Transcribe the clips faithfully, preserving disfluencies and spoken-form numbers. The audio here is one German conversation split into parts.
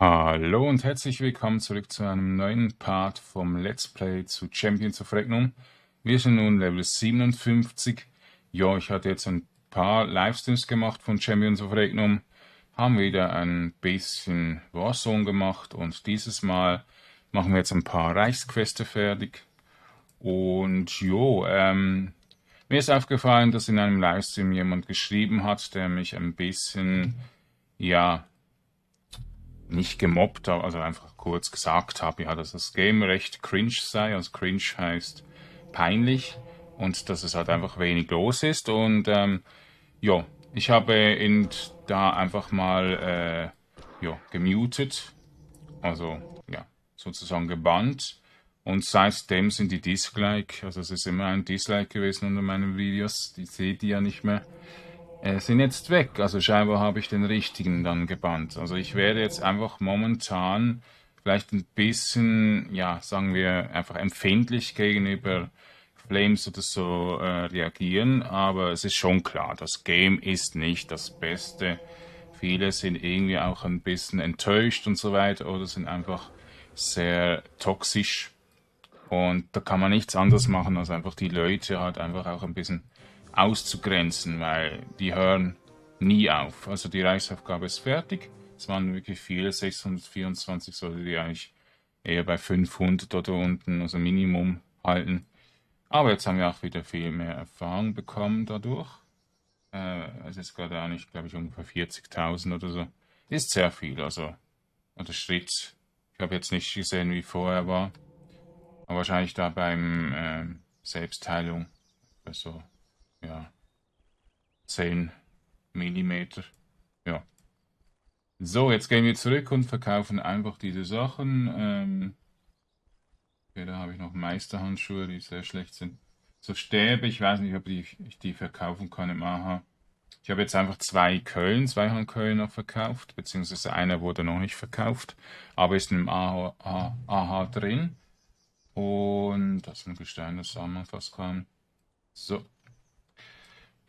Hallo und herzlich willkommen zurück zu einem neuen Part vom Let's Play zu Champions of Regnum. Wir sind nun Level siebenundfünfzig. Ja, ich hatte jetzt ein paar Livestreams gemacht von Champions of Regnum. Haben wieder ein bisschen Warzone gemacht und dieses Mal machen wir jetzt ein paar Reichsqueste fertig. Und jo, ähm, mir ist aufgefallen, dass in einem Livestream jemand geschrieben hat, der mich ein bisschen, ja... nicht gemobbt, also einfach kurz gesagt habe, ja, dass das Game recht cringe sei, also cringe heißt peinlich und dass es halt einfach wenig los ist und ähm, ja, ich habe ihn da einfach mal äh, ja, gemutet, also ja, sozusagen gebannt und seitdem sind die Dislike, also es ist immer ein Dislike gewesen unter meinen Videos, die seht ihr ja nicht mehr. Sind jetzt weg, also scheinbar habe ich den richtigen dann gebannt. Also ich werde jetzt einfach momentan vielleicht ein bisschen, ja, sagen wir, einfach empfindlich gegenüber Flames oder so äh, reagieren, aber es ist schon klar, das Game ist nicht das Beste. Viele sind irgendwie auch ein bisschen enttäuscht und so weiter oder sind einfach sehr toxisch und da kann man nichts anderes machen, als einfach die Leute halt einfach auch ein bisschen auszugrenzen, weil die hören nie auf. Also die Reichsaufgabe ist fertig. Es waren wirklich viele, sechshundertvierundzwanzig sollte die eigentlich eher bei fünfhundert oder unten, also Minimum halten. Aber jetzt haben wir auch wieder viel mehr Erfahrung bekommen dadurch. Äh, es ist gerade auch nicht, glaube ich, ungefähr vierzigtausend oder so. Ist sehr viel, also Unterschritt. Ich habe jetzt nicht gesehen, wie vorher war. Aber wahrscheinlich da beim äh, Selbstteilung so. Ja, zehn Millimeter. Ja. So, jetzt gehen wir zurück und verkaufen einfach diese Sachen. Ähm, okay, da habe ich noch Meisterhandschuhe, die sehr schlecht sind. So Stäbe, ich weiß nicht, ob ich die, die verkaufen kann im A H. Ich habe jetzt einfach zwei Köln, zwei Handköln noch verkauft, beziehungsweise einer wurde noch nicht verkauft, aber ist im A H drin. Und das ist ein Gestein, das haben wir fast kaum. So.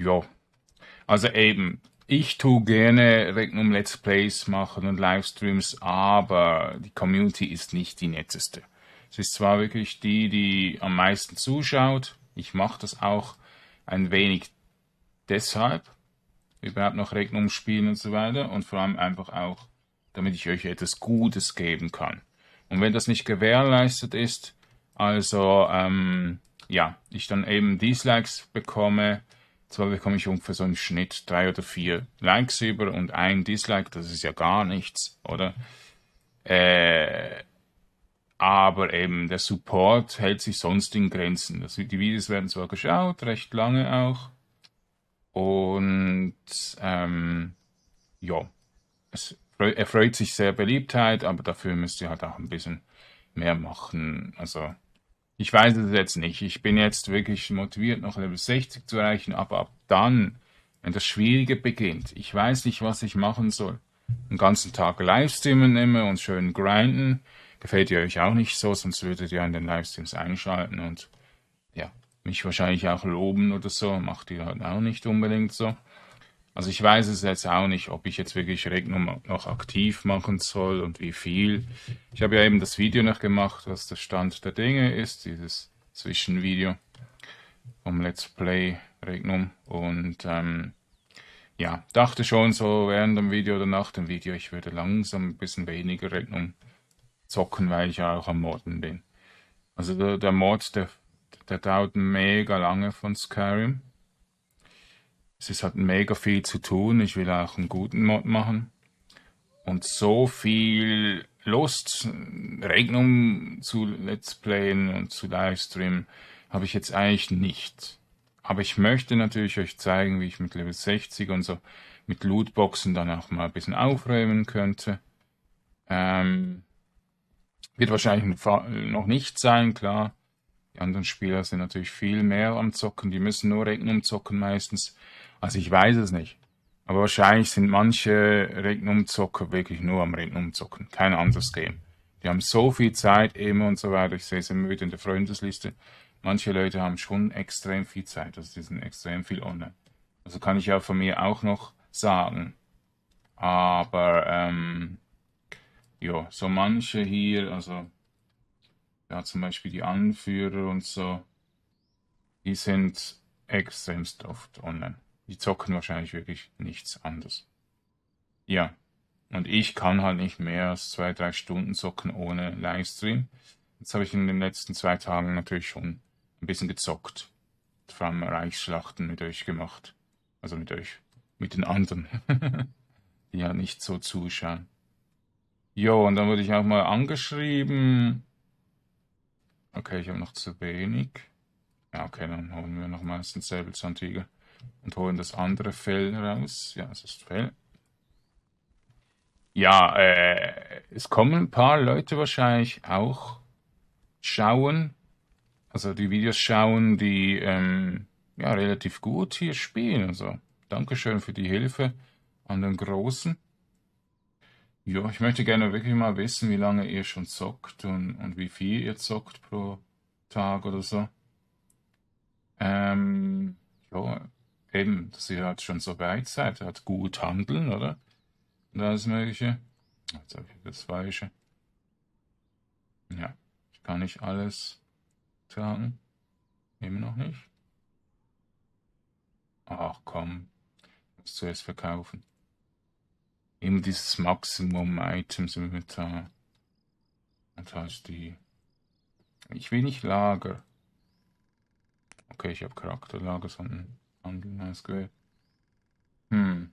Ja, also eben, ich tue gerne Regnum Let's Plays machen und Livestreams, aber die Community ist nicht die netteste. Es ist zwar wirklich die, die am meisten zuschaut, ich mache das auch ein wenig deshalb, überhaupt noch Regnum spielen und so weiter und vor allem einfach auch, damit ich euch etwas Gutes geben kann. Und wenn das nicht gewährleistet ist, also ähm, ja, ich dann eben Dislikes bekomme. Zwar bekomme ich ungefähr so im Schnitt drei oder vier Likes über und ein Dislike, das ist ja gar nichts, oder? Äh, aber eben der Support hält sich sonst in Grenzen. Das, die Videos werden zwar geschaut, recht lange auch. Und ähm, ja, es erfreut sich sehr Beliebtheit, aber dafür müsst ihr halt auch ein bisschen mehr machen. Also... ich weiß es jetzt nicht. Ich bin jetzt wirklich motiviert, noch Level sechzig zu erreichen, aber ab dann, wenn das Schwierige beginnt, ich weiß nicht, was ich machen soll. Den ganzen Tag Livestreamen immer und schön grinden. Gefällt ihr euch auch nicht so, sonst würdet ihr in den Livestreams einschalten und ja, mich wahrscheinlich auch loben oder so. Macht ihr halt auch nicht unbedingt so. Also ich weiß es jetzt auch nicht, ob ich jetzt wirklich Regnum noch aktiv machen soll und wie viel. Ich habe ja eben das Video noch gemacht, was der Stand der Dinge ist, dieses Zwischenvideo vom Let's Play Regnum. Und ähm, ja, dachte schon so während dem Video oder nach dem Video, ich würde langsam ein bisschen weniger Regnum zocken, weil ich ja auch am Morden bin. Also der, der Mord, der, der dauert mega lange von Skyrim. Es ist halt mega viel zu tun, ich will auch einen guten Mod machen. Und so viel Lust, Regnum zu Let's Playen und zu Livestreamen, habe ich jetzt eigentlich nicht. Aber ich möchte natürlich euch zeigen, wie ich mit Level sechzig und so mit Lootboxen dann auch mal ein bisschen aufräumen könnte. Ähm, wird wahrscheinlich noch nicht sein, klar. Die anderen Spieler sind natürlich viel mehr am Zocken, die müssen nur Regnum zocken meistens. Also ich weiß es nicht, aber wahrscheinlich sind manche Regnum-Zocker wirklich nur am Regnum-Zocken, kein anderes Game. Die haben so viel Zeit eben und so weiter, ich sehe es immer wieder in der Freundesliste, manche Leute haben schon extrem viel Zeit, also die sind extrem viel online. Also kann ich ja von mir auch noch sagen, aber ähm, ja, so manche hier, also ja, zum Beispiel die Anführer und so, die sind extremst oft online. Die zocken wahrscheinlich wirklich nichts anderes. Ja, und ich kann halt nicht mehr als zwei, drei Stunden zocken ohne Livestream. Jetzt habe ich in den letzten zwei Tagen natürlich schon ein bisschen gezockt. Vor allem Reichsschlachten mit euch gemacht. Also mit euch, mit den anderen, die ja nicht so zuschauen. Jo, und dann wurde ich auch mal angeschrieben. Okay, ich habe noch zu wenig. Ja, okay, dann holen wir nochmals den Säbelzahntiger und holen das andere Fell raus. Ja, es ist Fell. Ja, äh, es kommen ein paar Leute wahrscheinlich auch schauen, also die Videos schauen, die ähm, ja, relativ gut hier spielen. Also Dankeschön für die Hilfe an den Großen. Ja, ich möchte gerne wirklich mal wissen, wie lange ihr schon zockt und, und wie viel ihr zockt pro Tag oder so. Ähm, ja, eben, dass ihr halt schon so weit seid, halt gut handeln, oder? Und alles Mögliche. Jetzt habe ich das Weiche. Ja, ich kann nicht alles tragen. Immer noch nicht. Ach komm, ich muss zuerst verkaufen. Immer dieses Maximum-Items-Inventar. Das heißt die... Ich will nicht Lager. Okay, ich habe Charakterlager, sondern Handeln ausgewählt. Hm.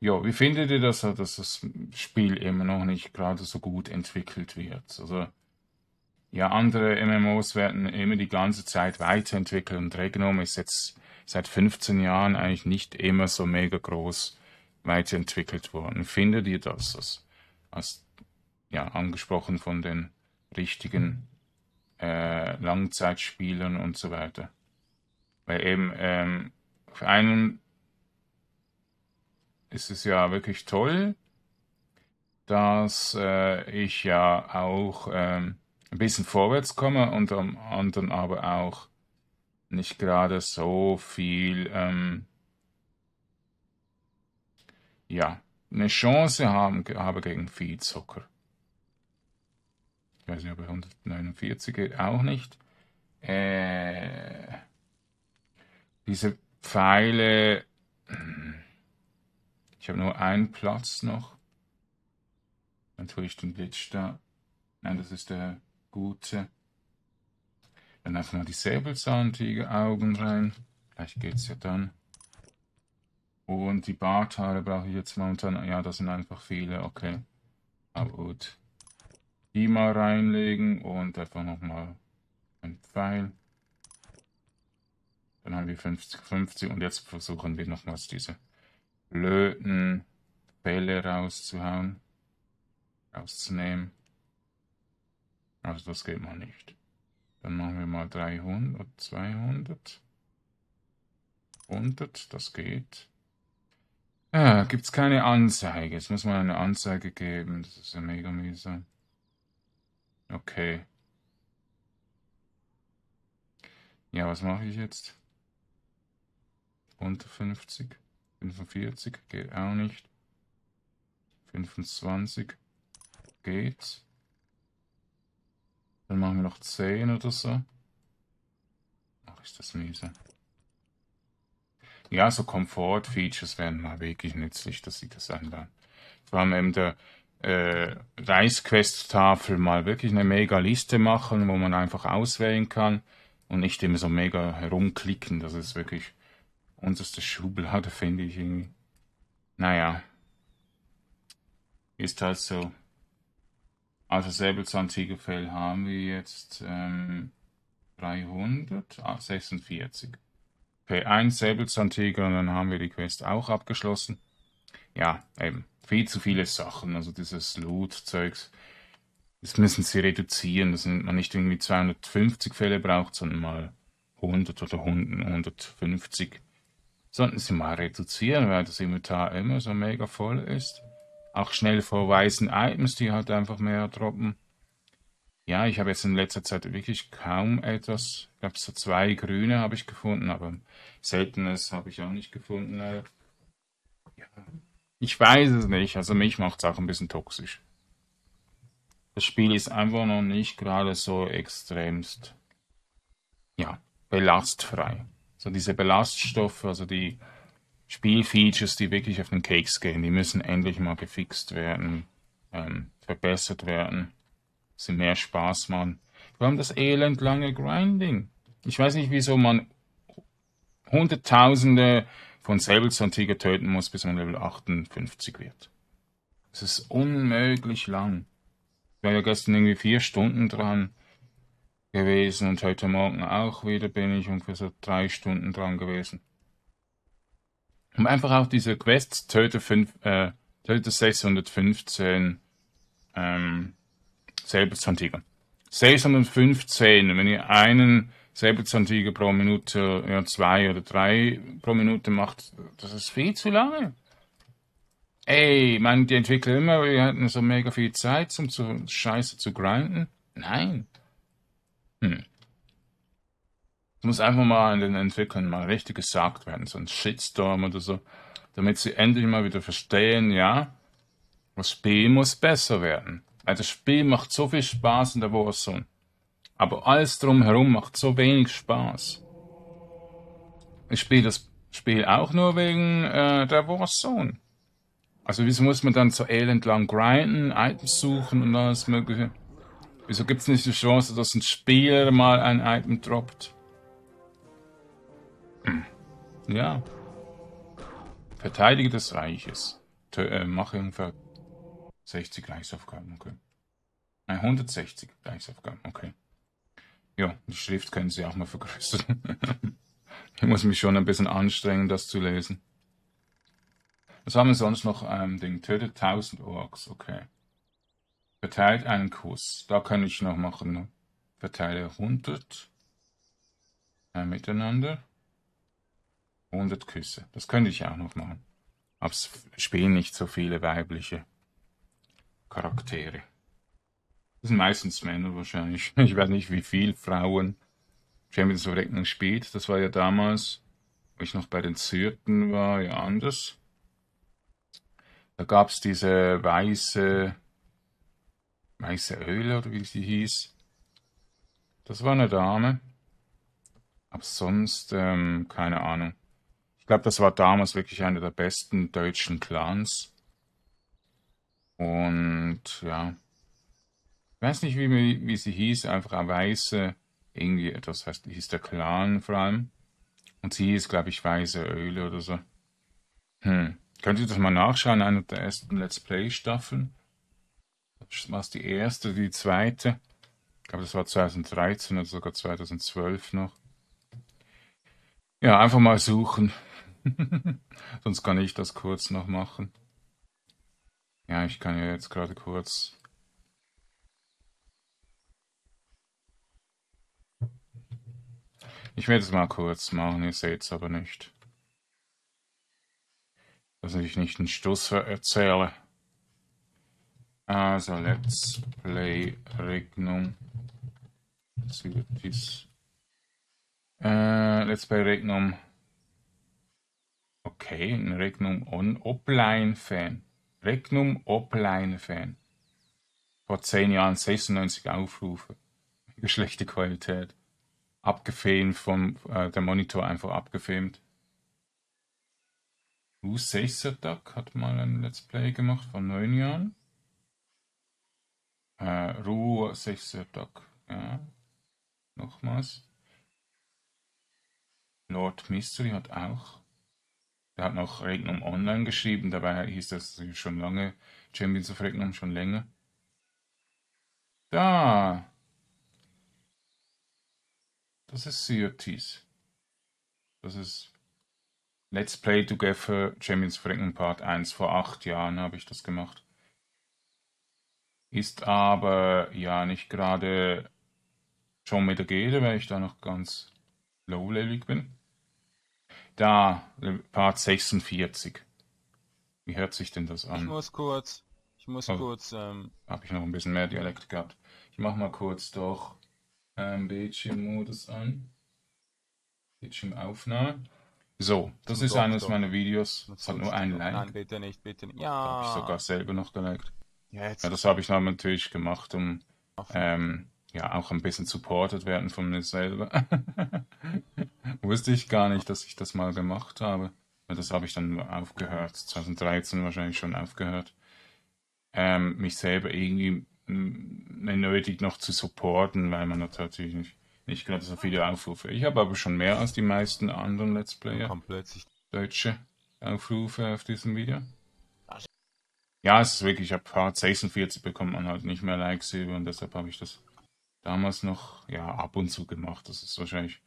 Ja, wie findet ihr das, dass das Spiel immer noch nicht gerade so gut entwickelt wird? Also, ja, andere M M Os werden immer die ganze Zeit weiterentwickelt und Regnum ist jetzt seit fünfzehn Jahren eigentlich nicht immer so mega groß weiterentwickelt worden. Findet ihr das als, als ja, angesprochen von den richtigen äh, Langzeitspielern und so weiter? Weil eben ähm, auf einen ist es ja wirklich toll, dass äh, ich ja auch ähm, ein bisschen vorwärts komme und am anderen aber auch nicht gerade so viel, ähm, ja, eine Chance haben, habe gegen Viehzocker. Ich weiß nicht, aber hundertneunundvierzig geht auch nicht. Äh, diese Pfeile, ich habe nur einen Platz noch. Dann tue ich den Blitz da. Nein, das ist der gute. Dann einfach mal die Säbelzahntiger-Augen rein. Gleich geht's ja dann. Und die Barthaare brauche ich jetzt momentan. Ja, das sind einfach viele. Okay. Aber gut. Die mal reinlegen und einfach nochmal ein Pfeil. Dann haben wir fünfzig fünfzig. Und jetzt versuchen wir nochmals diese blöden Bälle rauszuhauen. Rauszunehmen. Also das geht mal nicht. Dann machen wir mal dreihundert, zweihundert. hundert, das geht. Ah, gibt es keine Anzeige. Jetzt muss man eine Anzeige geben. Das ist ja mega mühsam. Okay. Ja, was mache ich jetzt? Unter fünfzig. fünfundvierzig geht auch nicht. fünfundzwanzig geht. Dann machen wir noch zehn oder so. Ach, ist das miese. Ja, so Komfort-Features werden mal wirklich nützlich, dass sie das ändern. Vor allem eben der äh, Reichsquest-Tafel mal wirklich eine mega Liste machen, wo man einfach auswählen kann und nicht immer so mega herumklicken. Das ist wirklich unterste Schublade, finde ich irgendwie. Naja. Ist halt so. Also Säbelzahntigerfell haben wir jetzt ähm, dreihundertsechsundvierzig. Okay, ein Säbelzahntiger und dann haben wir die Quest auch abgeschlossen. Ja, eben, viel zu viele Sachen, also dieses Loot-Zeugs, das müssen sie reduzieren, dass man nicht irgendwie zweihundertfünfzig Fälle braucht, sondern mal hundert oder hundertfünfzig. Sollten sie mal reduzieren, weil das Inventar immer so mega voll ist. Auch schnell vorweisen Items, die halt einfach mehr droppen. Ja, ich habe jetzt in letzter Zeit wirklich kaum etwas. Ich glaube, so zwei grüne habe ich gefunden, aber seltenes habe ich auch nicht gefunden. Ja, Ich weiß es nicht, also mich macht es auch ein bisschen toxisch. Das Spiel ist einfach noch nicht gerade so extremst, ja, belastfrei. So diese Belaststoffe, also die Spielfeatures, die wirklich auf den Keks gehen, die müssen endlich mal gefixt werden, ähm, verbessert werden, dass sie mehr Spaß machen. Wir haben das elend lange Grinding. Ich weiß nicht, wieso man Hunderttausende von Säbelzahntiger töten muss, bis man Level achtundfünfzig wird. Es ist unmöglich lang. Ich war ja gestern irgendwie vier Stunden dran gewesen und heute Morgen auch wieder bin ich ungefähr so drei Stunden dran gewesen. Und einfach auch diese Quests, töte, äh, töte sechshundertfünfzehn ähm, Säbelzahntiger. sechshundertfünfzehn, wenn ihr einen Säbelzahntiger pro Minute, ja, zwei oder drei pro Minute macht, das ist viel zu lange. Ey, meinen die Entwickler immer, wir hatten so mega viel Zeit, um zu Scheiße zu grinden? Nein. Hm. Das muss einfach mal an den Entwicklern mal richtig gesagt werden, so ein Shitstorm oder so, damit sie endlich mal wieder verstehen, ja, das Spiel muss besser werden. Also das Spiel macht so viel Spaß in der Warzone. Aber alles drumherum macht so wenig Spaß. Ich spiele das Spiel auch nur wegen äh, der Warzone. Also wieso muss man dann so elendlang grinden, Items suchen und alles mögliche? Wieso gibt es nicht die Chance, dass ein Spieler mal ein Item droppt? Ja. Verteidiger des Reiches. Tö äh, mache ungefähr sechzig Gleichsaufgaben, okay. Nein, hundertsechzig Gleichsaufgaben, okay. Ja, die Schrift können Sie auch mal vergrößern. Ich muss mich schon ein bisschen anstrengen, das zu lesen. Was haben wir sonst noch? Ähm, Ding, tötet tausend Orks, okay. Verteilt einen Kuss, da kann ich noch machen. Ne? Verteile hundert äh, miteinander. hundert Küsse, das könnte ich auch noch machen. Aber es spielen nicht so viele weibliche Charaktere. Das sind meistens Männer wahrscheinlich. Ich weiß nicht, wie viel Frauen Champions of Regnum spielt. Das war ja damals, wo ich noch bei den Zürten war, ja anders. Da gab es diese weiße, weiße Öle oder wie sie hieß. Das war eine Dame. Aber sonst, ähm, keine Ahnung. Ich glaube, das war damals wirklich einer der besten deutschen Clans. Und ja. Ich weiß nicht, wie, wie sie hieß, einfach eine Weiße, irgendwie etwas heißt, hieß der Clan vor allem. Und sie hieß, glaube ich, Weiße Öle oder so. Hm. Könnt ihr das mal nachschauen, einer der ersten Let's Play Staffeln? Das war die erste, die zweite. Ich glaube, das war zweitausenddreizehn oder sogar zweitausendzwölf noch. Ja, einfach mal suchen. Sonst kann ich das kurz noch machen. Ja, ich kann ja jetzt gerade kurz... Ich werde es mal kurz machen, ihr seht es aber nicht. Dass ich nicht einen Stuss erzähle. Also, Let's Play Regnum. Äh, Let's Play Regnum. Okay, ein Regnum on Offline-Fan. Regnum Offline-Fan. Vor zehn Jahren sechsundneunzig Aufrufe. Schlechte Qualität. Abgefilmt vom äh, der Monitor einfach abgefilmt. Ruh sechs Duck hat mal ein Let's Play gemacht vor neun Jahren. Äh, Ruh sechs Duck, ja. Nochmals. Lord Mystery hat auch. Der hat noch Regnum Online geschrieben, dabei hieß das schon lange Champions of Regnum, schon länger. Da! Das ist Syrte. Das ist Let's Play Together Champions of Regnum Part eins. Vor acht Jahren habe ich das gemacht. Ist aber ja nicht gerade schon mit der Gede, weil ich da noch ganz low-levelig bin. Da, Part sechsundvierzig. Wie hört sich denn das an? Ich muss kurz, ich muss oh, kurz... Ähm... Habe ich noch ein bisschen mehr Dialekt gehabt. Ich mache mal kurz doch... Bildschirmmodus an, Bildschirmaufnahme. So, das ist eines meiner Videos. Es hat nur ein Like. Nein, bitte nicht, bitte nicht. Ja. Da habe ich sogar selber noch geliked. Ja, jetzt. Ja, das habe ich dann natürlich gemacht, um ähm, ja auch ein bisschen supported werden von mir selber. Wusste ich gar nicht, dass ich das mal gemacht habe. Das habe ich dann nur aufgehört. zwanzig dreizehn wahrscheinlich schon aufgehört. Ähm, mich selber irgendwie nötig noch zu supporten, weil man natürlich nicht, nicht gerade so viele Aufrufe. Ich habe aber schon mehr als die meisten anderen Let's Player deutsche Aufrufe auf diesem Video. Ja, es ist wirklich, ich habe Part sechsundvierzig bekommt man halt nicht mehr Likes über und deshalb habe ich das damals noch ja ab und zu gemacht. Das ist wahrscheinlich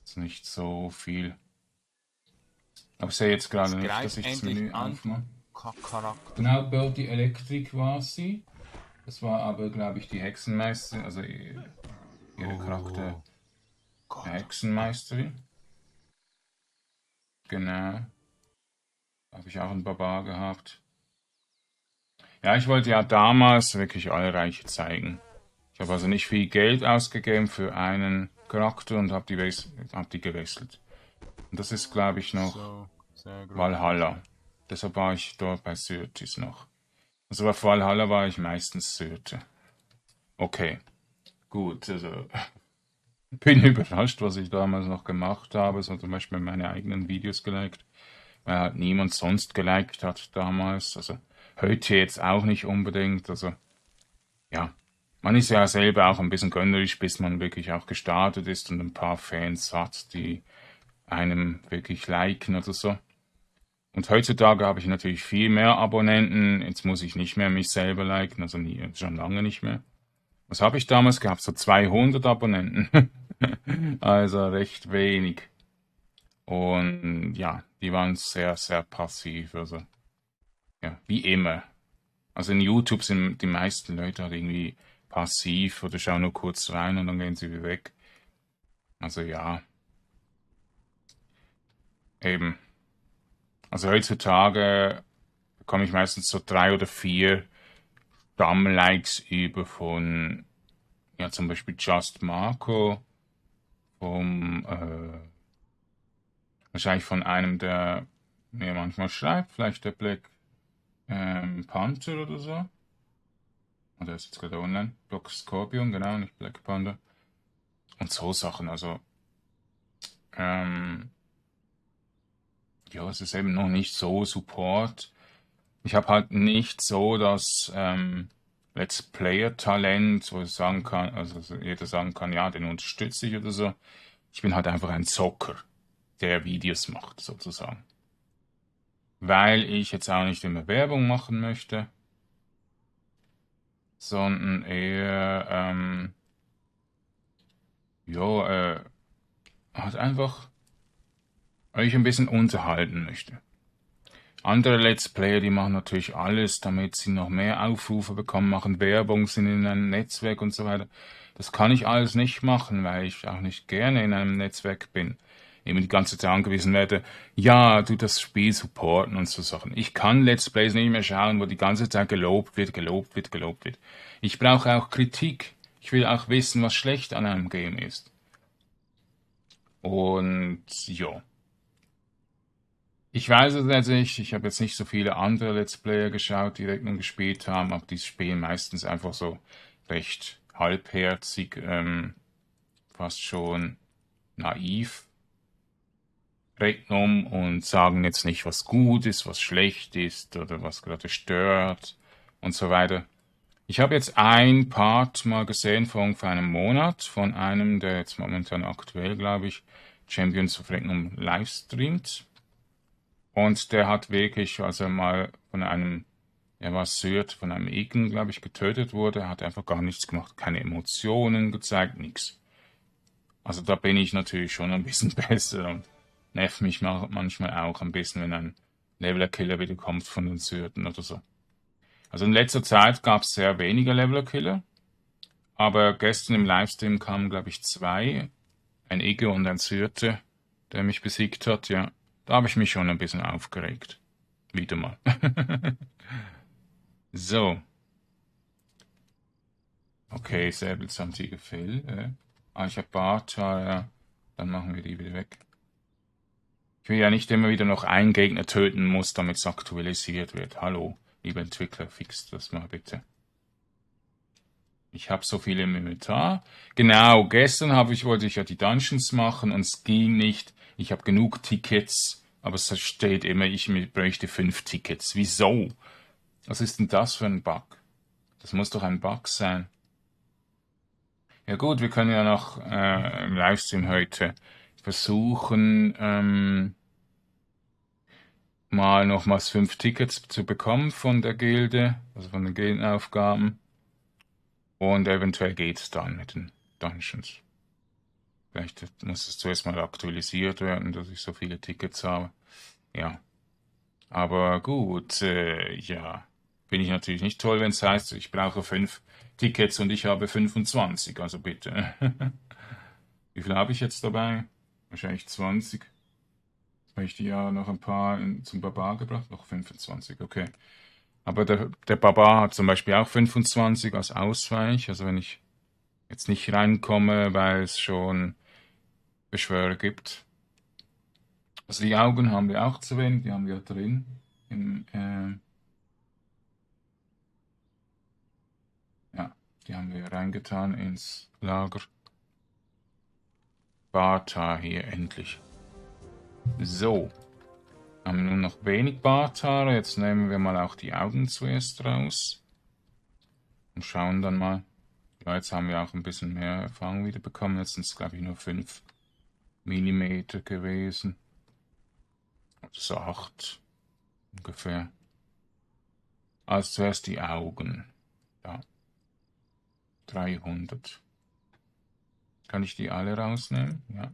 jetzt nicht so viel. Aber ich sehe jetzt gerade nicht, dass ich das Menü aufmache. Genau, Birdie Electric war sie. Das war aber, glaube ich, die Hexenmeisterin, also ihre oh, Charakter Gott. Hexenmeisterin. Genau. Habe ich auch einen Barbar gehabt. Ja, ich wollte ja damals wirklich alle Reiche zeigen. Ich habe also nicht viel Geld ausgegeben für einen Charakter und habe die, hab die gewechselt. Und das ist, glaube ich, noch so, Valhalla. Deshalb war ich dort bei Syrtis noch. Also bei Valhalla war ich meistens Syrte. Okay, gut, also bin überrascht, was ich damals noch gemacht habe. So zum Beispiel meine eigenen Videos geliked, weil halt niemand sonst geliked hat damals. Also heute jetzt auch nicht unbedingt. Also ja, man ist ja selber auch ein bisschen gönnerisch, bis man wirklich auch gestartet ist und ein paar Fans hat, die einem wirklich liken oder so. Und heutzutage habe ich natürlich viel mehr Abonnenten. Jetzt muss ich nicht mehr mich selber liken, also nie, schon lange nicht mehr. Was habe ich damals gehabt? So zweihundert Abonnenten. Also recht wenig. Und ja, die waren sehr, sehr passiv. Also ja, wie immer. Also in YouTube sind die meisten Leute halt irgendwie passiv oder schauen nur kurz rein und dann gehen sie wieder weg. Also ja. Eben. Also heutzutage bekomme ich meistens so drei oder vier Stamm-Likes über von, ja zum Beispiel Just Marco, vom, äh, wahrscheinlich von einem, der mir manchmal schreibt, vielleicht der Black ähm, Panther oder so. Oh, der ist jetzt gerade online. Black Scorpion, genau, nicht Black Panther. Und so Sachen, also, ähm, ja, es ist eben noch nicht so Support. Ich habe halt nicht so das ähm, Let's Player-Talent, wo ich sagen kann, also jeder sagen kann, ja, den unterstütze ich oder so. Ich bin halt einfach ein Zocker, der Videos macht, sozusagen. Weil ich jetzt auch nicht immer Werbung machen möchte, sondern eher, ähm, ja, äh, halt einfach euch ein bisschen unterhalten möchte. Andere Let's Player, die machen natürlich alles, damit sie noch mehr Aufrufe bekommen, machen Werbung, sind in einem Netzwerk und so weiter. Das kann ich alles nicht machen, weil ich auch nicht gerne in einem Netzwerk bin. Eben die ganze Zeit angewiesen werde, ja, du das Spiel supporten und so Sachen. Ich kann Let's Plays nicht mehr schauen, wo die ganze Zeit gelobt wird, gelobt wird, gelobt wird. Ich brauche auch Kritik. Ich will auch wissen, was schlecht an einem Game ist. Und ja. Ich weiß es jetzt nicht, ich habe jetzt nicht so viele andere Let's Player geschaut, die Regnum gespielt haben, aber die spielen meistens einfach so recht halbherzig, ähm, fast schon naiv Regnum und sagen jetzt nicht, was gut ist, was schlecht ist oder was gerade stört und so weiter. Ich habe jetzt ein Part mal gesehen vor ungefähr einem Monat von einem, der jetzt momentan aktuell, glaube ich, Champions of Regnum live streamt. Und der hat wirklich, als er mal von einem, er war Syrt, von einem Ignis, glaube ich, getötet wurde, hat einfach gar nichts gemacht, keine Emotionen gezeigt, nichts. Also da bin ich natürlich schon ein bisschen besser und nerv mich manchmal auch ein bisschen, wenn ein Leveler-Killer wieder kommt von den Syrten oder so. Also in letzter Zeit gab es sehr wenige Leveler-Killer, aber gestern im Livestream kamen, glaube ich, zwei, ein Ignis und ein Syrte, der mich besiegt hat, ja. Da habe ich mich schon ein bisschen aufgeregt. Wieder mal. So. Okay, Säbelzahntiger Fell. Äh. Ah, ich habe Barthaar, ja. Dann machen wir die wieder weg. Ich will ja nicht immer wieder noch einen Gegner töten muss, damit es aktualisiert wird. Hallo, liebe Entwickler, fixt das mal bitte. Ich habe so viel im Inventar. Genau, gestern habe ich, wollte ich ja die Dungeons machen und es ging nicht. Ich habe genug Tickets, aber es steht immer, ich bräuchte fünf Tickets. Wieso? Was ist denn das für ein Bug? Das muss doch ein Bug sein. Ja gut, wir können ja noch äh, im Livestream heute versuchen, ähm, mal nochmals fünf Tickets zu bekommen von der Gilde, also von den Gildenaufgaben. Und eventuell geht es dann mit den Dungeons. Vielleicht muss es zuerst mal aktualisiert werden, dass ich so viele Tickets habe. Ja. Aber gut, äh, ja. Finde ich natürlich nicht toll, wenn es heißt, ich brauche fünf Tickets und ich habe fünfundzwanzig. Also bitte. Wie viel habe ich jetzt dabei? Wahrscheinlich zwanzig. Jetzt habe ich die ja noch ein paar in, zum Barbar gebracht. Noch fünfundzwanzig, okay. Aber der, der Barbar hat zum Beispiel auch fünfundzwanzig als Ausweich. Also wenn ich jetzt nicht reinkomme, weil es schon Beschwörer gibt. Also die Augen haben wir auch zu wenig. Die haben wir ja drin. Im, äh ja, die haben wir reingetan ins Lager. Barta hier endlich. So. Haben nur noch wenig Barthaare. Jetzt nehmen wir mal auch die Augen zuerst raus. Und schauen dann mal. Ja, jetzt haben wir auch ein bisschen mehr Erfahrung wieder bekommen. Jetzt sind es, glaube ich, nur fünf Millimeter gewesen. Also acht ungefähr. Also zuerst die Augen. Ja. dreihundert. Kann ich die alle rausnehmen? Ja.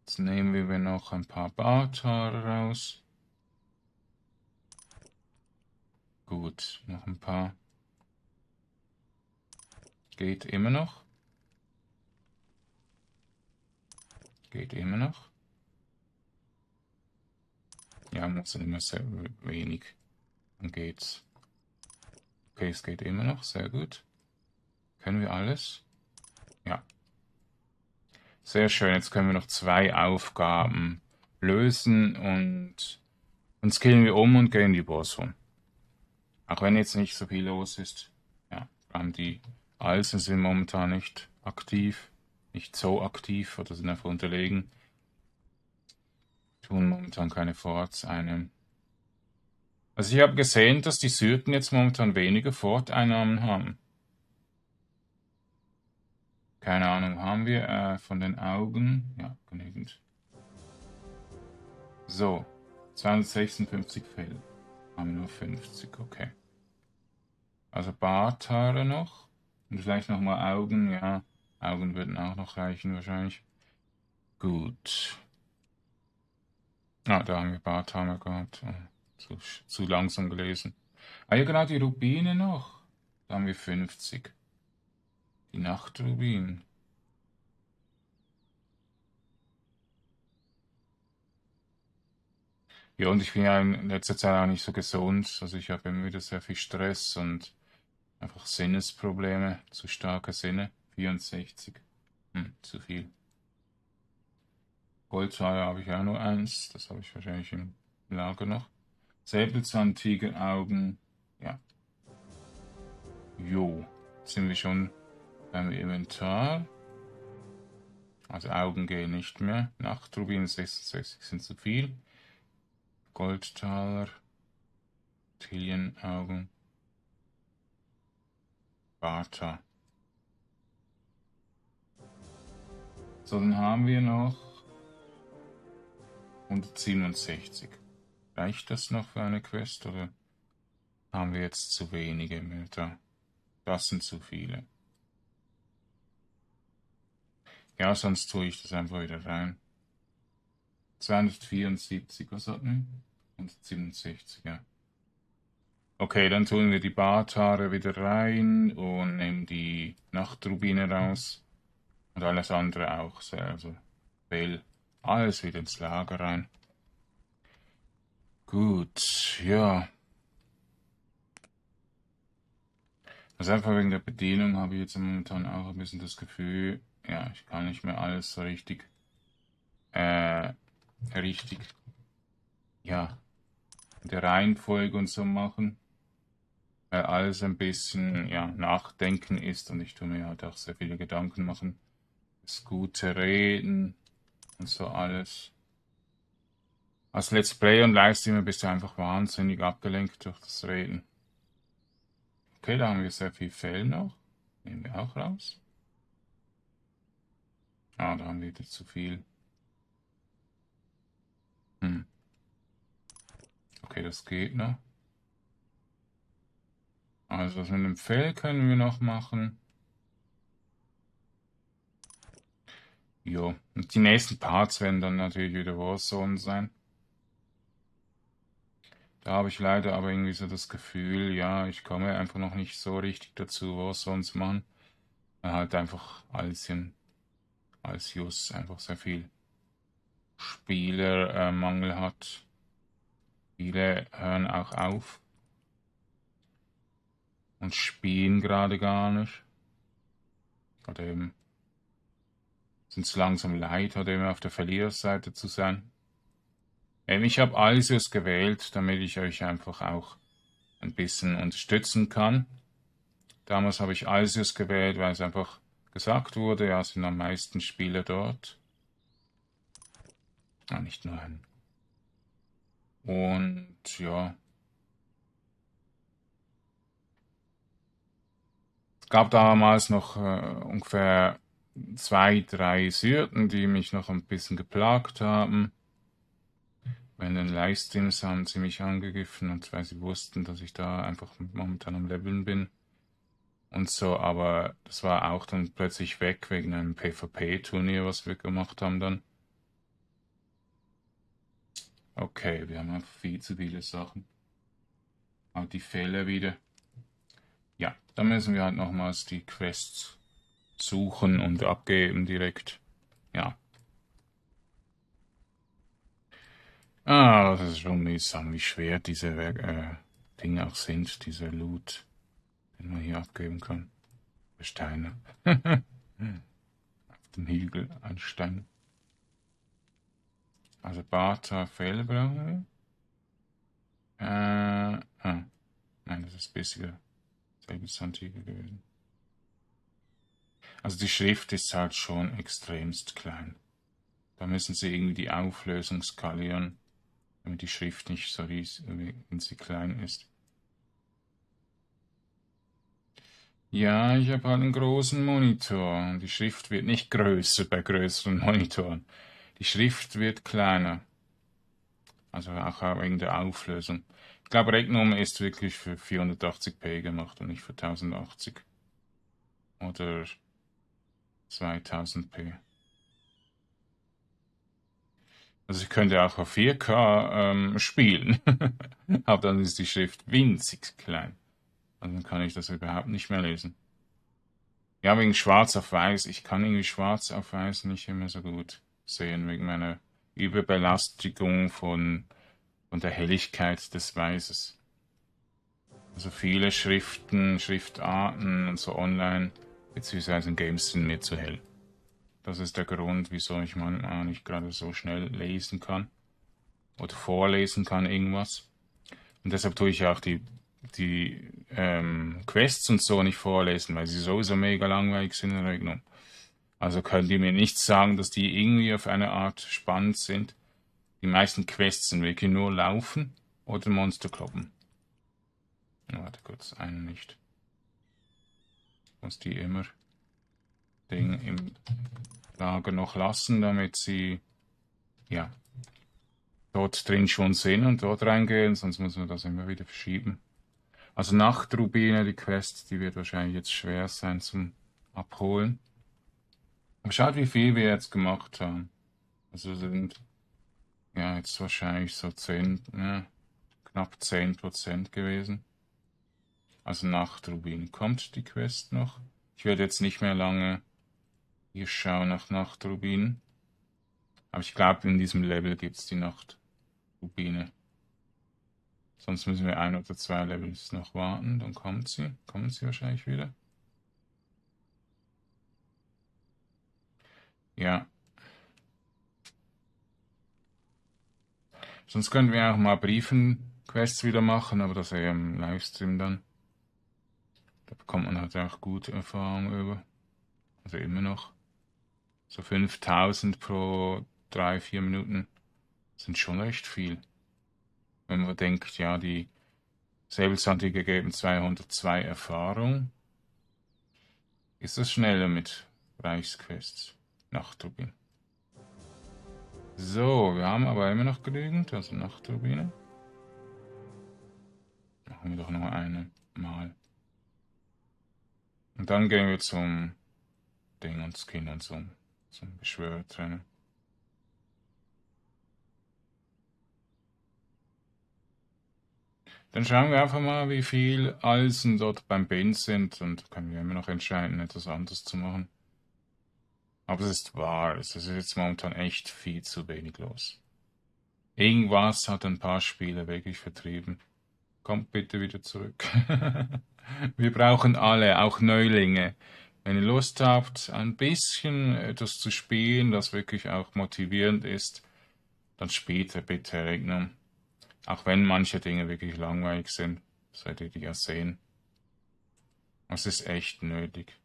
Jetzt nehmen wir noch ein paar Barthaare raus. Gut, noch ein paar. Geht immer noch. Geht immer noch. Ja, muss immer sehr wenig. Dann geht's. Okay, es geht immer noch. Sehr gut. Können wir alles? Ja. Sehr schön, jetzt können wir noch zwei Aufgaben lösen und uns killen wir um und gehen die Warzone. Auch wenn jetzt nicht so viel los ist. Ja, vor allem die Alsen sind momentan nicht aktiv, nicht so aktiv oder sind einfach unterlegen. Tun momentan keine Forts einnehmen. Also ich habe gesehen, dass die Syrten jetzt momentan weniger Fort-Einnahmen haben. Keine Ahnung, haben wir äh, von den Augen? Ja, genügend. So, zweihundertsechsundfünfzig Fell. Haben wir nur fünfzig, okay. Also Barthaare noch. Und vielleicht nochmal Augen, ja. Augen würden auch noch reichen wahrscheinlich. Gut. Ah, da haben wir Barthaare gehabt. Zu, zu langsam gelesen. Ah, ja, genau, die Rubine noch. Da haben wir fünfzig. Die Nachtrubin. Ja, und ich bin ja in letzter Zeit auch nicht so gesund. Also ich habe immer wieder sehr viel Stress und einfach Sinnesprobleme. Zu starke Sinne. vierundsechzig. Hm, zu viel. Goldhaare habe ich auch nur eins. Das habe ich wahrscheinlich im Lager noch. Säbelzahntiger, Augen. Ja. Jo. Jetzt sind wir schon beim Inventar. Also Augen gehen nicht mehr. Nachtrubinen sechsundsechzig sind zu viel. Goldtaler. Tillian Augen. Bartha. So, dann haben wir noch hundertsiebenundsechzig. Reicht das noch für eine Quest oder haben wir jetzt zu wenige im Inventar? Das sind zu viele. Ja, sonst tue ich das einfach wieder rein. zweihundertvierundsiebzig, was hat man? hundertsiebenundsechzig, ja. Okay, dann tun wir die Barthaare wieder rein und nehmen die Nachtrubine raus. Und alles andere auch. Also Bell, alles wieder ins Lager rein. Gut, ja. Also einfach wegen der Bedienung habe ich jetzt momentan auch ein bisschen das Gefühl, ja, ich kann nicht mehr alles so richtig äh, richtig, ja, der Reihenfolge und so machen, weil alles ein bisschen, ja, nachdenken ist und ich tue mir halt auch sehr viele Gedanken machen, das gute Reden und so alles. Als Let's Play und Livestreamer bist du einfach wahnsinnig abgelenkt durch das Reden. Okay, da haben wir sehr viel Fell noch. Nehmen wir auch raus. Ah, da haben wir wieder zu viel. Hm. Okay, das geht noch. Also das mit dem Fell können wir noch machen. Jo, und die nächsten Parts werden dann natürlich wieder Warzone sein. Da habe ich leider aber irgendwie so das Gefühl, ja, ich komme einfach noch nicht so richtig dazu, Warzone zu machen. Weil halt einfach Alsius, Alsius einfach sehr viel Spielermangel äh, hat. Viele hören auch auf und spielen gerade gar nicht. Oder eben sind es langsam leid, oder eben auf der Verliererseite zu sein. Ich habe Alsius gewählt, damit ich euch einfach auch ein bisschen unterstützen kann. Damals habe ich Alsius gewählt, weil es einfach gesagt wurde, ja, es sind am meisten Spieler dort. Ah, nicht nur ein. Und ja. Es gab damals noch äh, ungefähr zwei, drei Syrten, die mich noch ein bisschen geplagt haben. In den Livestreams haben sie mich angegriffen, und weil sie wussten, dass ich da einfach momentan am Leveln bin und so, aber das war auch dann plötzlich weg wegen einem PvP-Turnier, was wir gemacht haben dann. Okay, wir haben einfach viel zu viele Sachen. Auch die Fälle wieder. Ja, dann müssen wir halt nochmals die Quests suchen und abgeben direkt. Ja. Ah, das ist schon mühsam, wie schwer diese äh, Dinge auch sind, diese Loot, den man hier abgeben kann. Steine. Auf dem Hügel ein Stein. Also Bata, Fell brauchen wir. Äh, ah. Nein, das ist bissiger. Säbelzahntiger gewesen. Also die Schrift ist halt schon extremst klein. Da müssen sie irgendwie die Auflösung skalieren, damit die Schrift nicht so riesig, wenn sie klein ist. Ja, ich habe halt einen großen Monitor. Die Schrift wird nicht größer bei größeren Monitoren. Die Schrift wird kleiner. Also auch wegen der Auflösung. Ich glaube, Regnum ist wirklich für vierhundertachtzig p gemacht und nicht für tausendachtzig. Oder zweitausend p. Also ich könnte auch auf vier K ähm, spielen, aber dann ist die Schrift winzig klein. Also dann kann ich das überhaupt nicht mehr lesen. Ja, wegen Schwarz auf Weiß. Ich kann irgendwie Schwarz auf Weiß nicht immer so gut sehen, wegen meiner Überbelastigung von, von der Helligkeit des Weißes. Also viele Schriften, Schriftarten und so online, beziehungsweise in Games sind mir zu hell. Das ist der Grund, wieso ich manchmal nicht gerade so schnell lesen kann oder vorlesen kann irgendwas. Und deshalb tue ich auch die, die ähm, Quests und so nicht vorlesen, weil sie sowieso mega langweilig sind in Regnum. Also können die mir nicht sagen, dass die irgendwie auf eine Art spannend sind. Die meisten Quests sind wirklich nur Laufen oder Monster kloppen. Warte kurz, einen nicht. Muss die immer... Ding im Lager noch lassen, damit sie ja dort drin schon sind und dort reingehen, sonst muss man das immer wieder verschieben. Also Nachtrubine, die Quest, die wird wahrscheinlich jetzt schwer sein zum Abholen. Aber schaut, wie viel wir jetzt gemacht haben. Also sind ja jetzt wahrscheinlich so zehn, ne, knapp zehn Prozent gewesen. Also Nachtrubine, kommt die Quest noch. Ich werde jetzt nicht mehr lange hier schauen nach Nachtrubinen. Aber ich glaube, in diesem Level gibt es die Nachtrubine. Sonst müssen wir ein oder zwei Levels noch warten. Dann kommt sie. Kommen sie wahrscheinlich wieder. Ja. Sonst können wir auch mal Briefen-Quests wieder machen, aber das eher im Livestream dann. Da bekommt man halt auch gute Erfahrung über. Also immer noch. So fünftausend pro drei, vier Minuten sind schon recht viel. Wenn man denkt, ja, die Säbelzahntiger geben zweihundertzwei Erfahrung, ist das schneller mit Reichsquests. Nachtturbine. So, wir haben aber immer noch genügend, also Nachtturbine. Machen wir doch noch eine Mal. Und dann gehen wir zum Ding und Skin und so, zum Beschwörertrainer. Dann schauen wir einfach mal, wie viel Alsen dort beim Bind sind, und können wir immer noch entscheiden, etwas anderes zu machen. Aber es ist wahr, es ist jetzt momentan echt viel zu wenig los. Irgendwas hat ein paar Spieler wirklich vertrieben. Kommt bitte wieder zurück. Wir brauchen alle, auch Neulinge. Wenn ihr Lust habt, ein bisschen etwas zu spielen, das wirklich auch motivierend ist, dann spielt bitte Regnum. Auch wenn manche Dinge wirklich langweilig sind, solltet ihr ja sehen. Es ist echt nötig.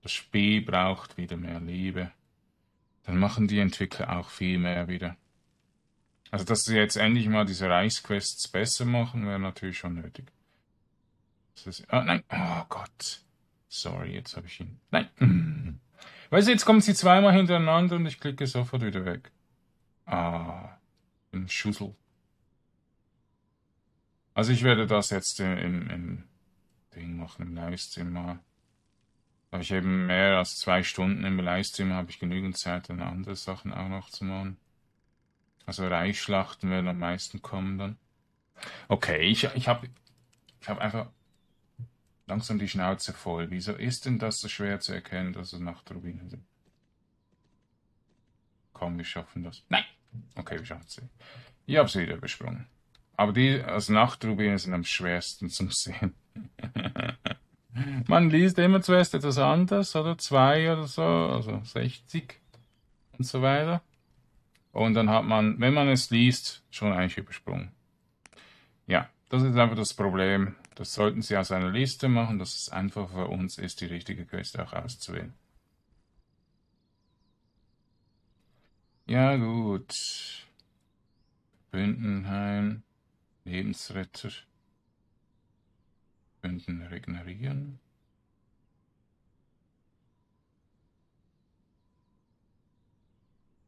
Das Spiel braucht wieder mehr Liebe. Dann machen die Entwickler auch viel mehr wieder. Also, dass sie jetzt endlich mal diese Reichsquests besser machen, wäre natürlich schon nötig. Das ist, oh nein, oh Gott. Sorry, jetzt habe ich ihn. Nein. Weißt du, jetzt kommen sie zweimal hintereinander und ich klicke sofort wieder weg. Ah, ein Schussel. Also ich werde das jetzt im, im, im Ding machen, im Livestream mal. Habe ich eben mehr als zwei Stunden im Livestream, habe ich genügend Zeit, dann andere Sachen auch noch zu machen. Also Reichsschlachten werden am meisten kommen dann. Okay, ich, ich habe ich hab einfach langsam die Schnauze voll. Wieso ist denn das so schwer zu erkennen, dass es Nachtrubinen sind? Komm, wir schaffen das. Nein! Okay, wir schaffen es. Ich habe sie wieder übersprungen. Aber die als Nachtrubinen sind am schwersten zum Sehen. Man liest immer zuerst etwas anderes, oder zwei oder so, also sechzig und so weiter. Und dann hat man, wenn man es liest, schon eigentlich übersprungen. Ja, das ist einfach das Problem. Das sollten Sie aus einer Liste machen, dass es einfach für uns ist, die richtige Quest auch auszuwählen. Ja gut. Bündenheim, Lebensretter. Bünden regenerieren.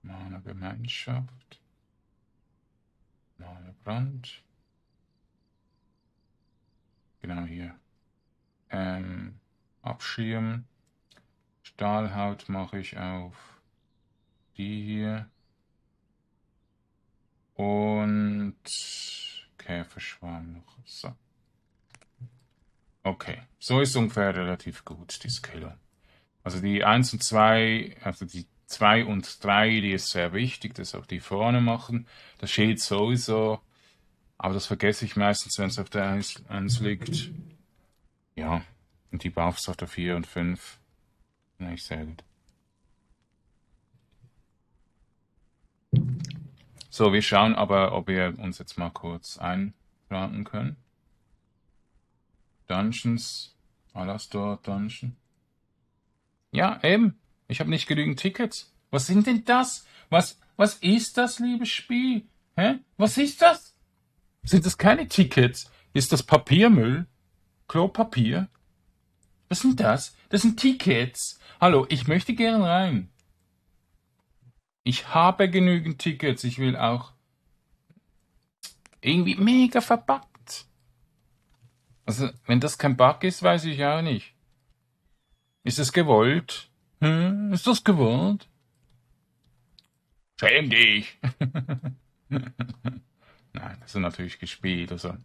Mana Gemeinschaft. Mana Brand. Genau hier. Ähm, Abschirm. Stahlhaut mache ich auf die hier. Und Käferschwarm noch. So. Okay, so ist ungefähr relativ gut die Skillung. Also die eins und zwei, also die zwei und drei, die ist sehr wichtig, dass auch die vorne machen. Das Schild sowieso, aber das vergesse ich meistens, wenn es auf der eins liegt. Ja, und die Buffs auf der vier und fünf. Na, ich sehr gut. So, wir schauen aber, ob wir uns jetzt mal kurz einraten können. Dungeons, Alastor Dungeon. Ja, eben. Ich habe nicht genügend Tickets. Was sind denn das? Was, was ist das, liebes Spiel? Hä? Was ist das? Sind das keine Tickets? Ist das Papiermüll? Klopapier? Was sind das? Das sind Tickets. Hallo, ich möchte gern rein. Ich habe genügend Tickets. Ich will auch irgendwie mega verpackt. Also, wenn das kein Bug ist, weiß ich auch nicht. Ist das gewollt? Hm? Ist das gewollt? Schäm dich! Nein, das ist natürlich gespielt, also,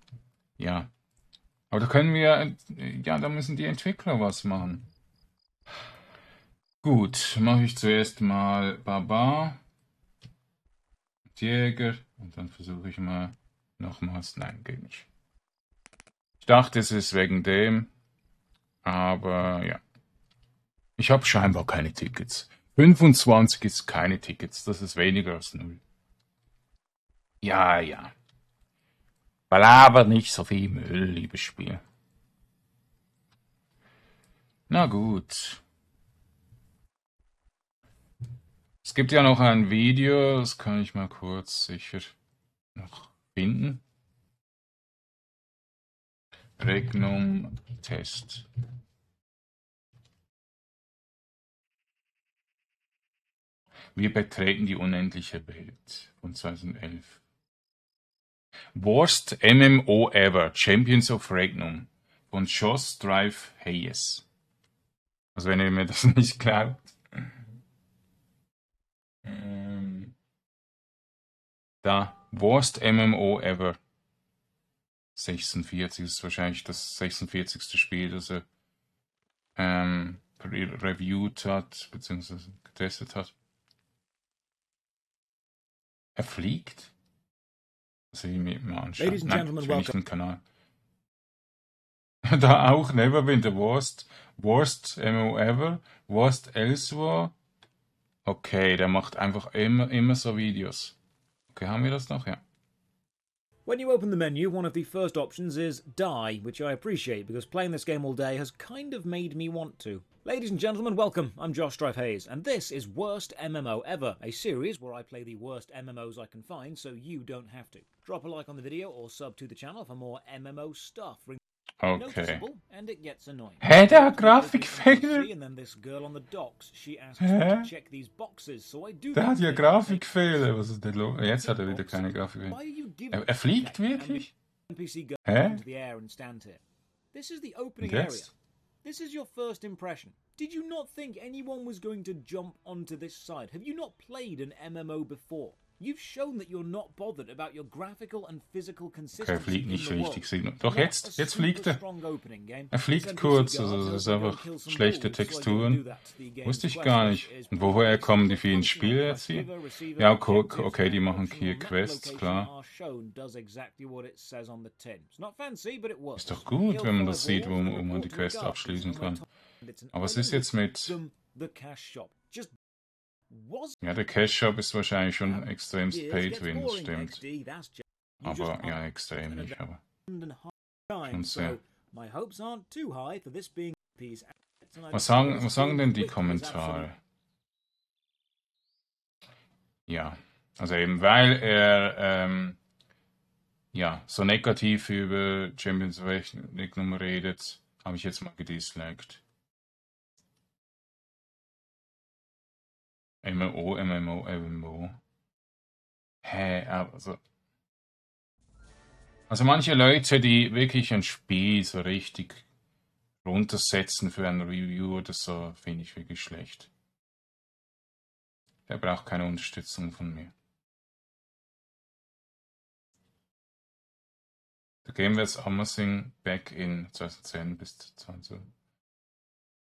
ja. Aber da können wir, ja, da müssen die Entwickler was machen. Gut, mache ich zuerst mal Barbar, Jäger, und dann versuche ich mal nochmals, nein, geht nicht. Ich dachte, es ist wegen dem, aber ja. Ich habe scheinbar keine Tickets. fünfundzwanzig ist keine Tickets, das ist weniger als null. Ja, ja. Belaber nicht so viel Müll, liebes Spiel. Na gut. Es gibt ja noch ein Video, das kann ich mal kurz sicher noch finden. Regnum Test. Wir betreten die unendliche Welt von zweitausendelf. Worst M M O Ever, Champions of Regnum von Josh Strife Hayes. Also wenn ihr mir das nicht glaubt. Ähm, da, Worst M M O Ever. sechsundvierzig ist wahrscheinlich das sechsundvierzigste Spiel, das er ähm, reviewed hat, beziehungsweise getestet hat. Er fliegt? Das will ich mir mal anschauen. Ladies and Gentlemen, welcome. Nein, das ist nicht ein Kanal. Da auch Neverwinter, Worst, Worst M M O Ever, Worst Elsewhere. Okay, der macht einfach immer, immer so Videos. Okay, haben wir das noch? Ja. When you open the menu, one of the first options is die, which I appreciate because playing this game all day has kind of made me want to. Ladies and gentlemen, welcome. I'm Josh Strife Hayes, and this is Worst M M O Ever, a series where I play the worst M M Os I can find so you don't have to. Drop a like on the video or sub to the channel for more M M O stuff. Okay. And it gets annoying. Hey, der Grafikfehler. And then this girl on the docks, she asks me to check these boxes, so I do. Der hat ja Grafikfehler. Was ist denn los? Jetzt hat er wieder keine Grafikfehler. Er, er fliegt wirklich? Hä? This is the opening area. This is your first impression. Did you not think anyone was going to jump onto this side? Have you not played an M M O before? You've shown that you're not bothered about your graphical and physical consistency. Okay, er fliegt nicht richtig. Doch jetzt, jetzt fliegt er. Er fliegt kurz, also das ist einfach schlechte Texturen. Wusste ich gar nicht. Und woher kommen die vielen Spiele jetzt hier? Ja, okay, okay, die machen hier Quests, klar. Ist doch gut, wenn man das sieht, wo man, wo man die Quest abschließen kann. Aber was ist jetzt mit... Ja, der Cash-Shop ist wahrscheinlich schon extremst Pay-to-Win, stimmt. Aber, ja, extrem nicht, aber... Schon sehr. Was sagen, was sagen denn die Kommentare? Ja, also eben, weil er, ähm, ja, so negativ über Champions of Regnum redet, habe ich jetzt mal gedisliked. M M O, M M O, M M O. Hä, also... Also manche Leute, die wirklich ein Spiel so richtig runtersetzen für ein Review oder so, finde ich wirklich schlecht. Der braucht keine Unterstützung von mir. The game was amazing back in twenty ten bis twenty.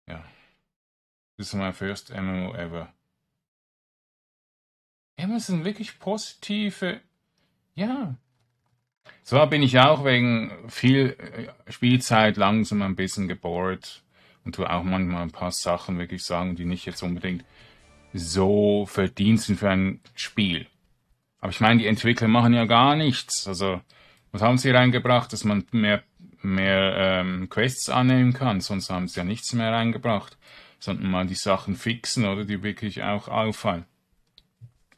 Ja. This is my first M M O ever. Immer sind wirklich positive, ja. Zwar bin ich auch wegen viel Spielzeit langsam ein bisschen gebored und tue auch manchmal ein paar Sachen wirklich sagen, die nicht jetzt unbedingt so verdient sind für ein Spiel. Aber ich meine, die Entwickler machen ja gar nichts. Also, was haben sie reingebracht, dass man mehr, mehr ähm, Quests annehmen kann? Sonst haben sie ja nichts mehr reingebracht, sondern mal die Sachen fixen oder die wirklich auch auffallen.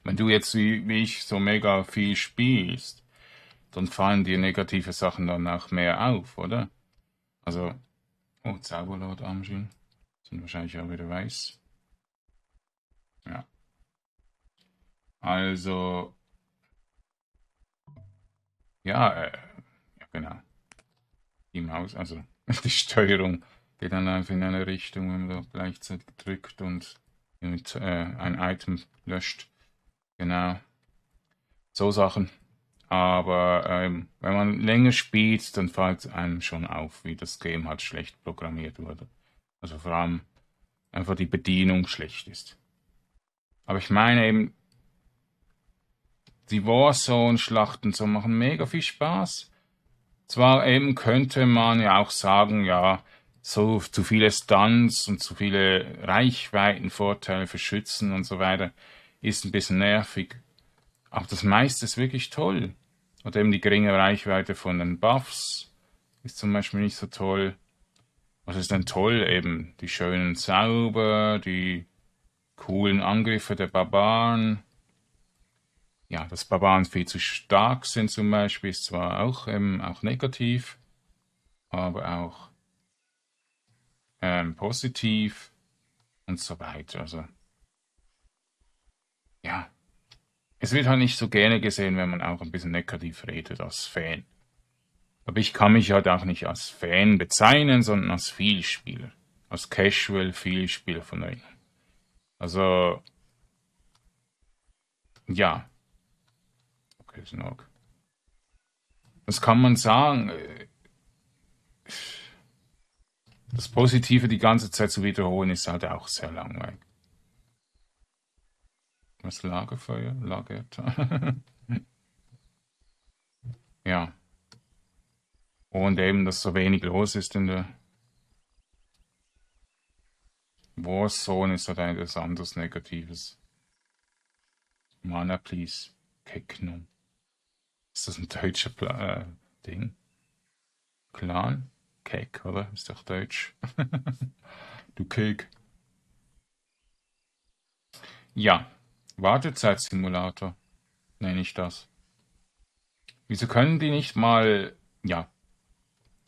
Wenn du jetzt wie ich so mega viel spielst, dann fallen dir negative Sachen danach mehr auf, oder? Also, oh, Zauberlord Amjin, sind wahrscheinlich auch wieder weiß. Ja. Also, ja, äh, ja genau. Die Maus, also die Steuerung geht dann einfach in eine Richtung, wenn man da gleichzeitig drückt und mit, äh, ein Item löscht. Genau, so Sachen. Aber ähm, wenn man länger spielt, dann fällt einem schon auf, wie das Game halt schlecht programmiert wurde. Also vor allem einfach die Bedienung schlecht ist. Aber ich meine eben, die Warzone-Schlachten so machen mega viel Spaß. Zwar eben könnte man ja auch sagen, ja, so zu viele Stunts und zu viele Reichweitenvorteile für Schützen und so weiter. Ist ein bisschen nervig, Auch das meiste ist wirklich toll. Oder eben die geringe Reichweite von den Buffs ist zum Beispiel nicht so toll. Was ist denn toll? Eben die schönen Zauber, die coolen Angriffe der Barbaren. Ja, dass Barbaren viel zu stark sind zum Beispiel, ist zwar auch, ähm, auch negativ, aber auch ähm, positiv und so weiter. Also, ja, es wird halt nicht so gerne gesehen, wenn man auch ein bisschen negativ redet als Fan. Aber ich kann mich halt auch nicht als Fan bezeichnen, sondern als Vielspieler. Als Casual-Vielspieler von Regnum. Also, ja. Okay, ist in Ordnung. Was kann man sagen? Das Positive die ganze Zeit zu wiederholen, ist halt auch sehr langweilig. Was? Lagerfeuer? Lagert? Ja. Und eben, dass so wenig los ist in der Warzone, ist halt etwas anderes Negatives. Mana, please. Kecknum. Ist das ein deutscher Pla äh, Ding? Clan? Keck, oder? Ist doch deutsch. Du Keck. Ja. Wartezeitsimulator nenne ich das. Wieso können die nicht mal, ja,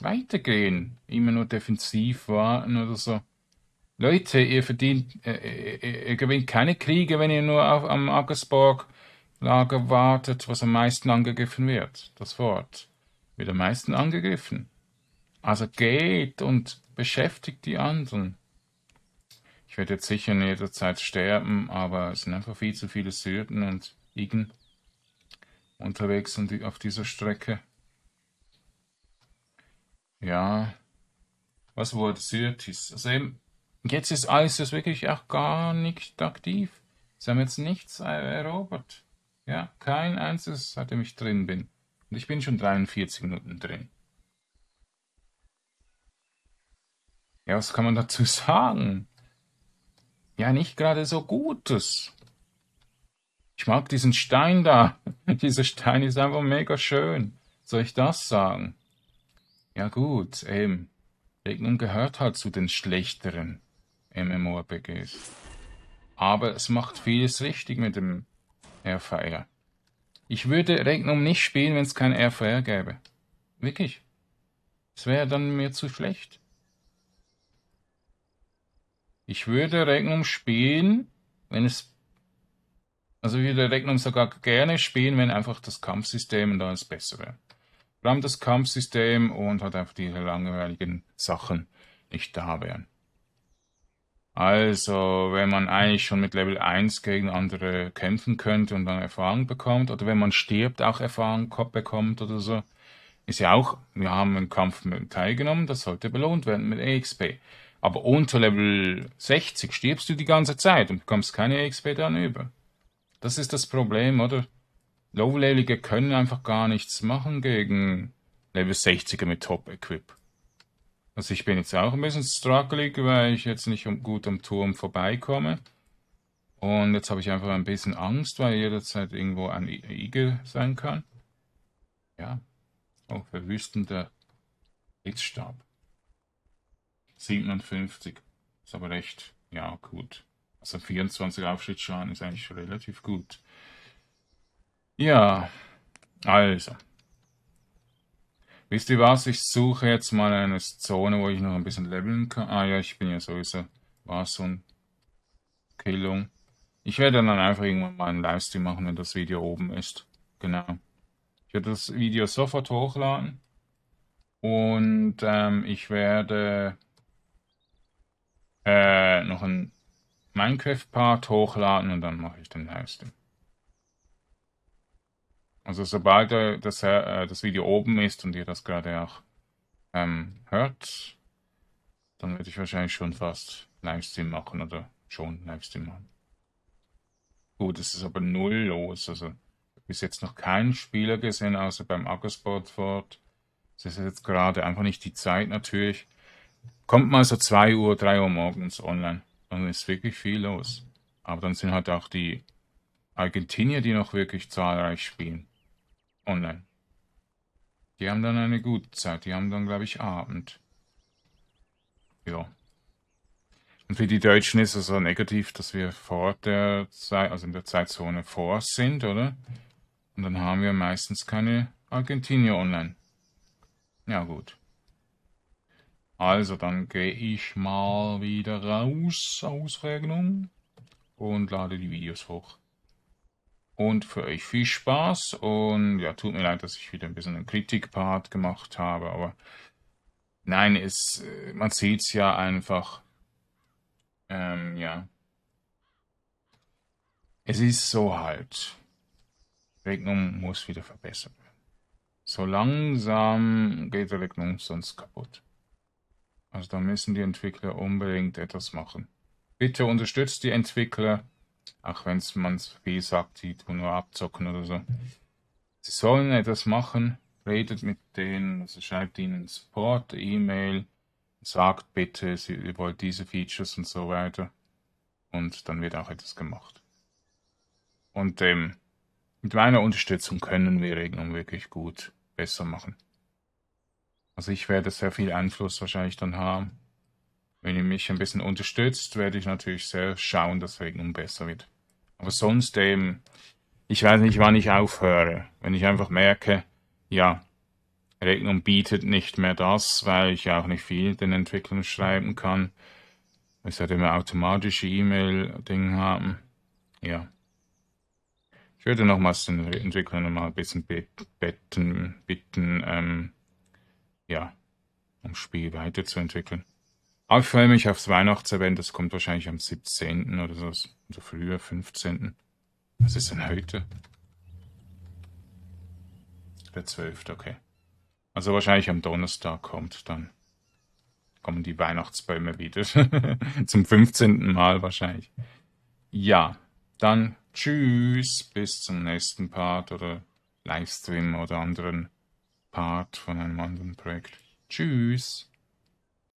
weitergehen? Immer nur defensiv warten oder so. Leute, ihr verdient, äh, ihr, ihr gewinnt keine Kriege, wenn ihr nur auf, am Aggersborg-Lager wartet, was am meisten angegriffen wird. Das Wort wird am meisten angegriffen. Also geht und beschäftigt die anderen. Ich werde jetzt sicher in jeder Zeit sterben, aber es sind einfach viel zu viele Syrten und Igen unterwegs und auf dieser Strecke. Ja, was wurde Syrtis? Also eben, jetzt ist Alsius wirklich auch gar nicht aktiv. Sie haben jetzt nichts erobert. Ja, kein einziges, seitdem ich drin bin. Und ich bin schon dreiundvierzig Minuten drin. Ja, was kann man dazu sagen? Ja, nicht gerade so Gutes. Ich mag diesen Stein da. Dieser Stein ist einfach mega schön. Soll ich das sagen? Ja gut, eben. Regnum gehört halt zu den schlechteren MMORPGs. Aber es macht vieles richtig mit dem R V R. Ich würde Regnum nicht spielen, wenn es kein R V R gäbe. Wirklich. Es wäre dann mir zu schlecht. Ich würde Regnum spielen, wenn es... Also ich würde Regnum sogar gerne spielen, wenn einfach das Kampfsystem da alles besser wäre. Vor allem das Kampfsystem und halt einfach diese langweiligen Sachen nicht da wären. Also, wenn man eigentlich schon mit Level eins gegen andere kämpfen könnte und dann Erfahrung bekommt, oder wenn man stirbt, auch Erfahrung bekommt oder so, ist ja auch, wir haben einen Kampf teilgenommen, das sollte belohnt werden mit E X P. Aber unter Level sechzig stirbst du die ganze Zeit und bekommst keine E X P dann über. Das ist das Problem, oder? Low-Levelige können einfach gar nichts machen gegen Level sechziger mit Top-Equip. Also ich bin jetzt auch ein bisschen struggling, weil ich jetzt nicht gut am Turm vorbeikomme. Und jetzt habe ich einfach ein bisschen Angst, weil jederzeit irgendwo ein Igel sein kann. Ja, auch verwüstender Blitzstab. siebenundfünfzig. Ist aber recht, ja, gut. Also vierundzwanzig Aufschnittschaden ist eigentlich relativ gut. Ja, also. Wisst ihr was? Ich suche jetzt mal eine Zone, wo ich noch ein bisschen leveln kann. Ah ja, ich bin ja sowieso Warzone-Killung. Ich werde dann einfach irgendwann mal einen Livestream machen, wenn das Video oben ist. Genau. Ich werde das Video sofort hochladen. Und ähm, ich werde... Äh, noch ein Minecraft-Part hochladen und dann mache ich den Livestream. Also sobald das, äh, das Video oben ist und ihr das gerade auch ähm, hört, dann werde ich wahrscheinlich schon fast Livestream machen oder schon Livestream machen. Gut, es ist aber null los. Also bis jetzt noch keinen Spieler gesehen, außer beim Aggersport. Es ist jetzt gerade einfach nicht die Zeit natürlich. Kommt mal so zwei Uhr, drei Uhr morgens online. Dann ist wirklich viel los. Aber dann sind halt auch die Argentinier, die noch wirklich zahlreich spielen. Online. Die haben dann eine gute Zeit. Die haben dann, glaube ich, Abend. Ja. Und für die Deutschen ist es so negativ, dass wir vor der Zeit, also in der Zeitzone vor sind, oder? Und dann haben wir meistens keine Argentinier online. Ja, gut. Also, dann gehe ich mal wieder raus aus Regnum und lade die Videos hoch. Und für euch viel Spaß und ja, tut mir leid, dass ich wieder ein bisschen einen Kritikpart gemacht habe, aber nein, es, man sieht es ja einfach, ähm, ja, es ist so halt, Regnum muss wieder verbessert werden. So langsam geht Regnum sonst kaputt. Also da müssen die Entwickler unbedingt etwas machen. Bitte unterstützt die Entwickler. Auch wenn man es viel sagt, die tun nur abzocken oder so. Sie sollen etwas machen, redet mit denen, also schreibt ihnen Support, E-Mail, sagt bitte, sie, ihr wollt diese Features und so weiter. Und dann wird auch etwas gemacht. Und ähm, mit meiner Unterstützung können wir Regnum wirklich gut besser machen. Also ich werde sehr viel Einfluss wahrscheinlich dann haben. Wenn ihr mich ein bisschen unterstützt, werde ich natürlich sehr schauen, dass Regnum besser wird. Aber sonst eben, ich weiß nicht, wann ich aufhöre. Wenn ich einfach merke, ja, Regnum bietet nicht mehr das, weil ich auch nicht viel den Entwicklern schreiben kann. Es wird immer automatische E-Mail-Dinge haben. Ja. Ich würde nochmals den Entwicklern mal ein bisschen bitten, bitten ähm, ja, um Spiel weiterzuentwickeln. Aber ich freue mich aufs Weihnachtsevent, das kommt wahrscheinlich am siebzehnten oder so, oder früher, fünfzehnten Was ist denn heute? Der zwölfte okay. Also wahrscheinlich am Donnerstag kommt dann. Kommen die Weihnachtsbäume wieder. Zum fünfzehnten Mal wahrscheinlich. Ja, dann tschüss, bis zum nächsten Part oder Livestream oder anderen Part von einem anderen Projekt. Tschüss.